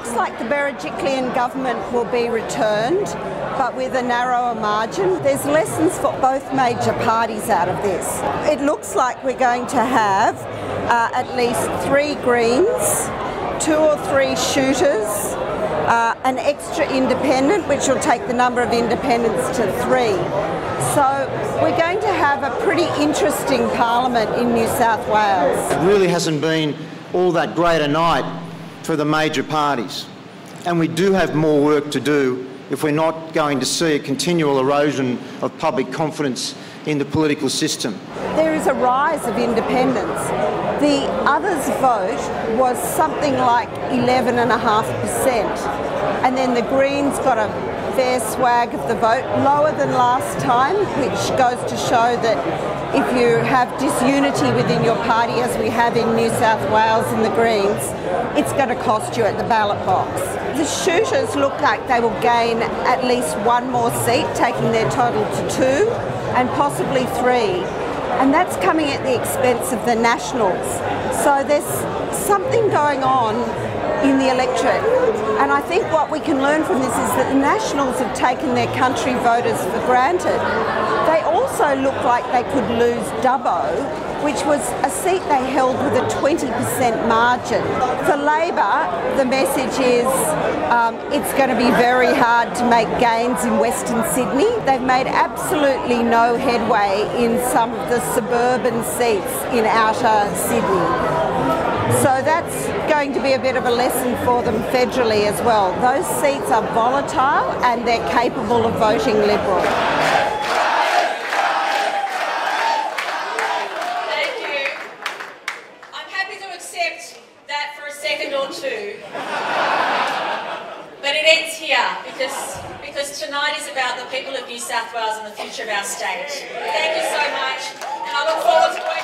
looks like the Berejiklian government will be returned, but with a narrower margin. There's lessons for both major parties out of this. It looks like we're going to have at least 3 Greens, 2 or 3 Shooters, an extra independent, which will take the number of independents to 3. So we're going to have a pretty interesting parliament in New South Wales. It really hasn't been all that great a night for the major parties, and we do have more work to do if we're not going to see a continual erosion of public confidence in the political system. There is a rise of independents. The others' vote was something like 11.5%, and then the Greens got a fair swag of the vote, lower than last time, which goes to show that if you have disunity within your party, as we have in New South Wales and the Greens, it's going to cost you at the ballot box. The Shooters look like they will gain at least 1 more seat, taking their total to 2 and possibly 3. And that's coming at the expense of the Nationals. So there's something going on in the electorate. And I think what we can learn from this is that the Nationals have taken their country voters for granted. They also look like they could lose Dubbo, which was a seat they held with a 20% margin. For Labor, the message is it's going to be very hard to make gains in Western Sydney. They've made absolutely no headway in some of the suburban seats in outer Sydney. So that's going to be a bit of a lesson for them federally as well. Those seats are volatile and they're capable of voting Liberal. Thank you. I'm happy to accept that for a second or 2. But it ends here because tonight is about the people of New South Wales and the future of our state. Thank you so much, and I look forward to